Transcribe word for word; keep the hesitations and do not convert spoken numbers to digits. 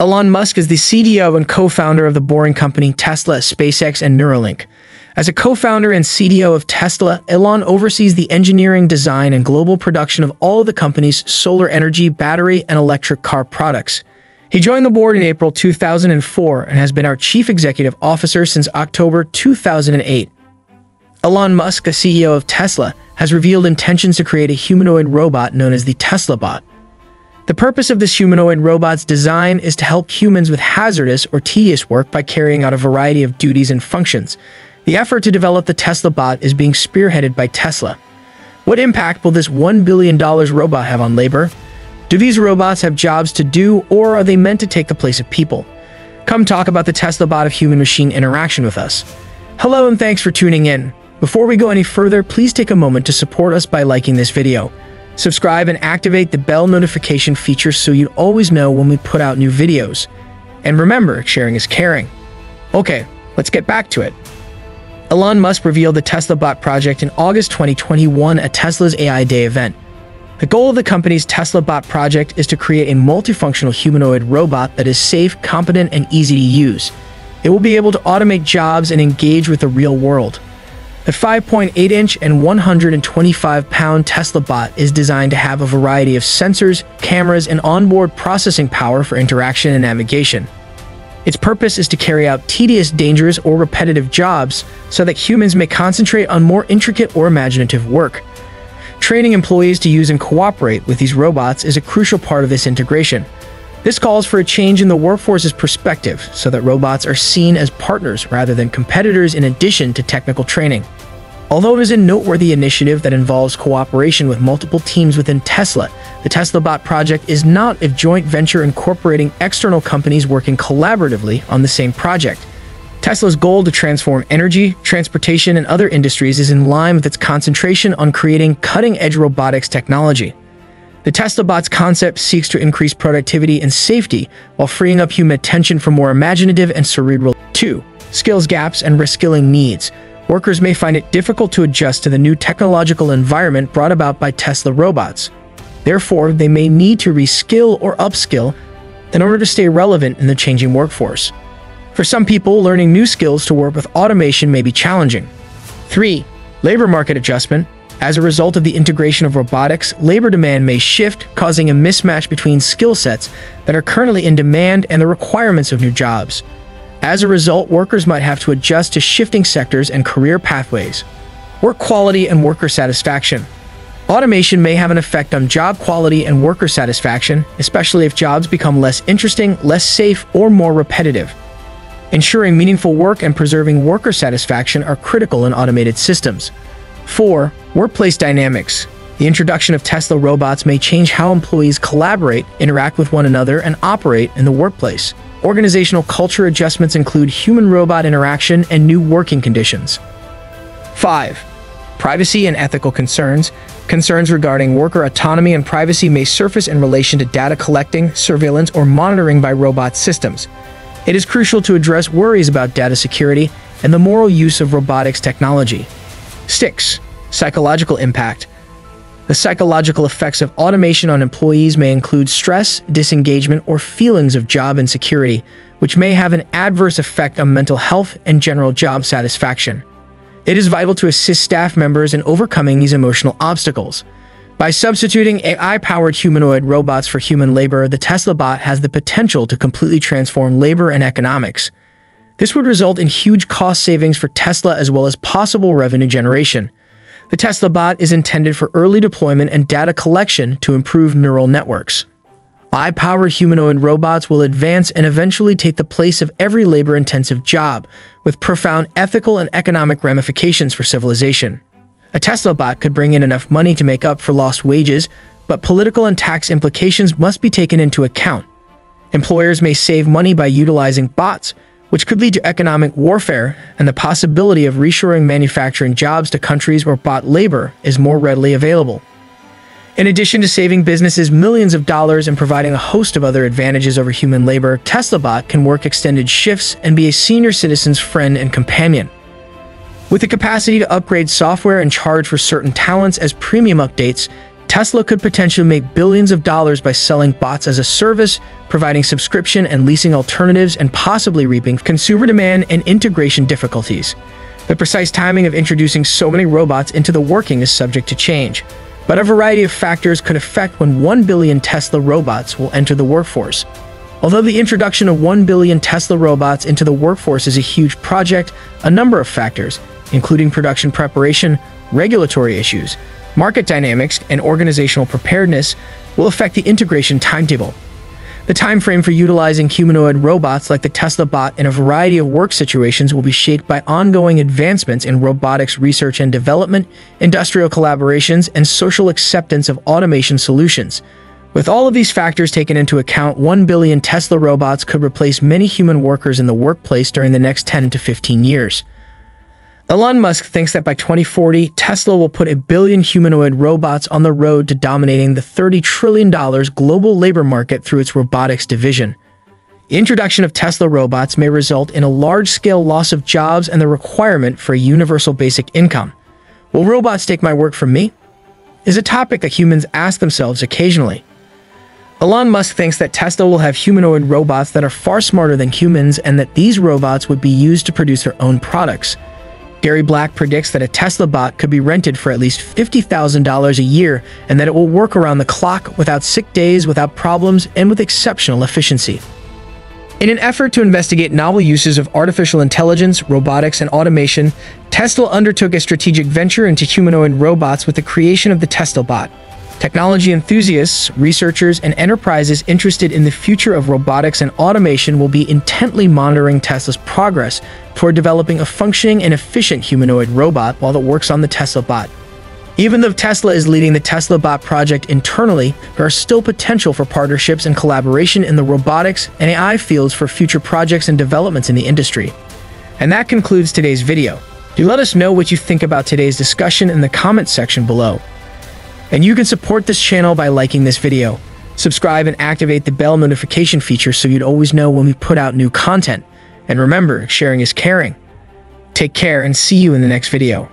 Elon Musk is the C E O and co-founder of The Boring Company, Tesla, SpaceX, and Neuralink. As a co-founder and C E O of Tesla, Elon oversees the engineering, design, and global production of all of the company's solar energy, battery, and electric car products. He joined the board in April two thousand four and has been our chief executive officer since October two thousand eight. Elon Musk, the C E O of Tesla, has revealed intentions to create a humanoid robot known as the Tesla bot. The purpose of this humanoid robot's design is to help humans with hazardous or tedious work by carrying out a variety of duties and functions. The effort to develop the Tesla bot is being spearheaded by Tesla. What impact will this one billion dollar robot have on labor? Do these robots have jobs to do, or are they meant to take the place of people? Come talk about the Tesla bot of human-machine interaction with us. Hello and thanks for tuning in. Before we go any further, please take a moment to support us by liking this video. Subscribe and activate the bell notification feature so you always know when we put out new videos. And remember, sharing is caring. Okay, let's get back to it. Elon Musk revealed the Tesla bot project in August twenty twenty-one at Tesla's A I Day event. The goal of the company's Tesla bot project is to create a multifunctional humanoid robot that is safe, competent, and easy to use. It will be able to automate jobs and engage with the real world. The five point eight inch and one hundred twenty-five pound Tesla bot is designed to have a variety of sensors, cameras, and onboard processing power for interaction and navigation. Its purpose is to carry out tedious, dangerous, or repetitive jobs so that humans may concentrate on more intricate or imaginative work. Training employees to use and cooperate with these robots is a crucial part of this integration. This calls for a change in the workforce's perspective so that robots are seen as partners rather than competitors in addition to technical training. Although it is a noteworthy initiative that involves cooperation with multiple teams within Tesla, the Tesla bot project is not a joint venture incorporating external companies working collaboratively on the same project. Tesla's goal to transform energy, transportation, and other industries is in line with its concentration on creating cutting-edge robotics technology. The Tesla bot's concept seeks to increase productivity and safety while freeing up human attention for more imaginative and cerebral. two. Skills gaps and reskilling needs. Workers may find it difficult to adjust to the new technological environment brought about by Tesla robots. Therefore, they may need to reskill or upskill in order to stay relevant in the changing workforce. For some people, learning new skills to work with automation may be challenging. three. Labor market adjustment. As a result of the integration of robotics, labor demand may shift, causing a mismatch between skill sets that are currently in demand and the requirements of new jobs. As a result, workers might have to adjust to shifting sectors and career pathways. Work quality and worker satisfaction. Automation may have an effect on job quality and worker satisfaction, especially if jobs become less interesting, less safe, or more repetitive. Ensuring meaningful work and preserving worker satisfaction are critical in automated systems. four. Workplace dynamics. The introduction of Tesla robots may change how employees collaborate, interact with one another, and operate in the workplace. Organizational culture adjustments include human-robot interaction and new working conditions. five. Privacy and ethical concerns. Concerns regarding worker autonomy and privacy may surface in relation to data collecting, surveillance, or monitoring by robot systems. It is crucial to address worries about data security and the moral use of robotics technology. six. Psychological impact. The psychological effects of automation on employees may include stress, disengagement, or feelings of job insecurity, which may have an adverse effect on mental health and general job satisfaction. It is vital to assist staff members in overcoming these emotional obstacles. By substituting A I-powered humanoid robots for human labor, the Tesla bot has the potential to completely transform labor and economics. This would result in huge cost savings for Tesla as well as possible revenue generation. The Tesla bot is intended for early deployment and data collection to improve neural networks. A I-powered humanoid robots will advance and eventually take the place of every labor-intensive job, with profound ethical and economic ramifications for civilization. A Tesla bot could bring in enough money to make up for lost wages, but political and tax implications must be taken into account. Employers may save money by utilizing bots, which could lead to economic warfare, and the possibility of reshoring manufacturing jobs to countries where bot labor is more readily available. In addition to saving businesses millions of dollars and providing a host of other advantages over human labor, Tesla bot can work extended shifts and be a senior citizen's friend and companion. With the capacity to upgrade software and charge for certain talents as premium updates, Tesla could potentially make billions of dollars by selling bots as a service, providing subscription and leasing alternatives, and possibly reaping consumer demand and integration difficulties. The precise timing of introducing so many robots into the working is subject to change, but a variety of factors could affect when one billion Tesla robots will enter the workforce. Although the introduction of one billion Tesla robots into the workforce is a huge project, a number of factors, including production preparation, regulatory issues, market dynamics, and organizational preparedness, will affect the integration timetable. The timeframe for utilizing humanoid robots like the Tesla bot in a variety of work situations will be shaped by ongoing advancements in robotics research and development, industrial collaborations, and social acceptance of automation solutions. With all of these factors taken into account, one billion Tesla robots could replace many human workers in the workplace during the next ten to fifteen years. Elon Musk thinks that by twenty forty, Tesla will put a billion humanoid robots on the road to dominating the thirty trillion dollar global labor market through its robotics division. The introduction of Tesla robots may result in a large-scale loss of jobs and the requirement for a universal basic income. Will robots take my work from me? Is a topic that humans ask themselves occasionally. Elon Musk thinks that Tesla will have humanoid robots that are far smarter than humans and that these robots would be used to produce their own products. Gary Black predicts that a Tesla bot could be rented for at least fifty thousand dollars a year and that it will work around the clock without sick days, without problems, and with exceptional efficiency. In an effort to investigate novel uses of artificial intelligence, robotics, and automation, Tesla undertook a strategic venture into humanoid robots with the creation of the Tesla bot. Technology enthusiasts, researchers, and enterprises interested in the future of robotics and automation will be intently monitoring Tesla's progress toward developing a functioning and efficient humanoid robot while it works on the Tesla bot. Even though Tesla is leading the Tesla bot project internally, there are still potential for partnerships and collaboration in the robotics and A I fields for future projects and developments in the industry. And that concludes today's video. Do let us know what you think about today's discussion in the comments section below. And you can support this channel by liking this video, subscribe, and activate the bell notification feature so you'd always know when we put out new content. And remember, sharing is caring. Take care and see you in the next video.